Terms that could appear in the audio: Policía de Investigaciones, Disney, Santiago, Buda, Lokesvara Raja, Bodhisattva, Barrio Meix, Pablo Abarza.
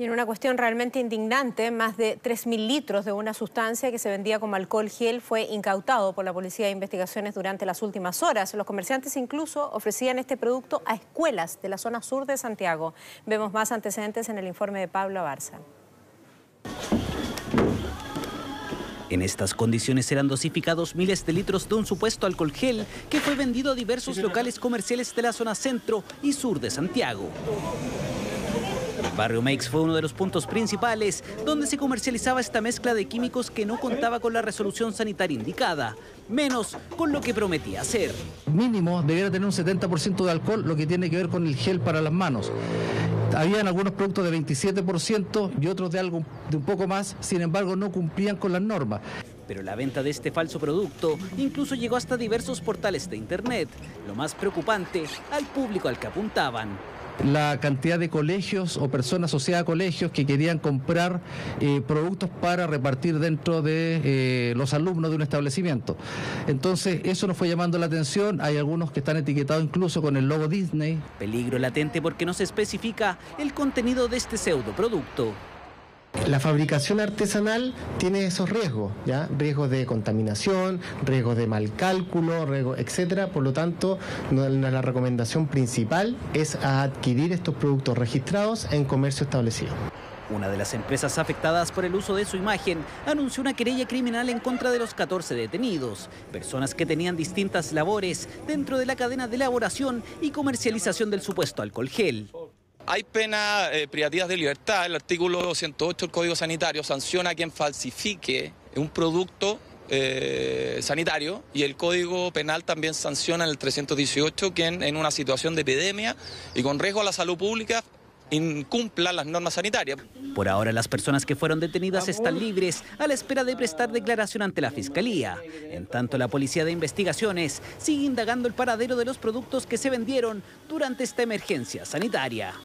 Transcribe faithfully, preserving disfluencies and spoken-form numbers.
Y en una cuestión realmente indignante, más de tres mil litros de una sustancia que se vendía como alcohol gel fue incautado por la Policía de Investigaciones durante las últimas horas. Los comerciantes incluso ofrecían este producto a escuelas de la zona sur de Santiago. Vemos más antecedentes en el informe de Pablo Abarza. En estas condiciones eran dosificados miles de litros de un supuesto alcohol gel que fue vendido a diversos locales comerciales de la zona centro y sur de Santiago. El barrio Meix fue uno de los puntos principales donde se comercializaba esta mezcla de químicos que no contaba con la resolución sanitaria indicada, menos con lo que prometía hacer. Mínimo debiera tener un setenta por ciento de alcohol, lo que tiene que ver con el gel para las manos. Habían algunos productos de veintisiete por ciento y otros de algo de un poco más, sin embargo no cumplían con las normas. Pero la venta de este falso producto incluso llegó hasta diversos portales de internet. Lo más preocupante, al público al que apuntaban. La cantidad de colegios o personas asociadas a colegios que querían comprar eh, productos para repartir dentro de eh, los alumnos de un establecimiento. Entonces eso nos fue llamando la atención. Hay algunos que están etiquetados incluso con el logo Disney. Peligro latente porque no se especifica el contenido de este pseudoproducto. La fabricación artesanal tiene esos riesgos, ¿ya? Riesgos de contaminación, riesgos de mal cálculo, riesgos, etcétera. Por lo tanto, la recomendación principal es adquirir estos productos registrados en comercio establecido. Una de las empresas afectadas por el uso de su imagen anunció una querella criminal en contra de los catorce detenidos, personas que tenían distintas labores dentro de la cadena de elaboración y comercialización del supuesto alcohol gel. Hay penas eh, privativas de libertad. El artículo ciento ocho del Código Sanitario sanciona a quien falsifique un producto eh, sanitario, y el Código Penal también sanciona en el trescientos dieciocho quien en una situación de epidemia y con riesgo a la salud pública incumplan las normas sanitarias. Por ahora las personas que fueron detenidas están libres a la espera de prestar declaración ante la Fiscalía. En tanto, la Policía de Investigaciones sigue indagando el paradero de los productos que se vendieron durante esta emergencia sanitaria.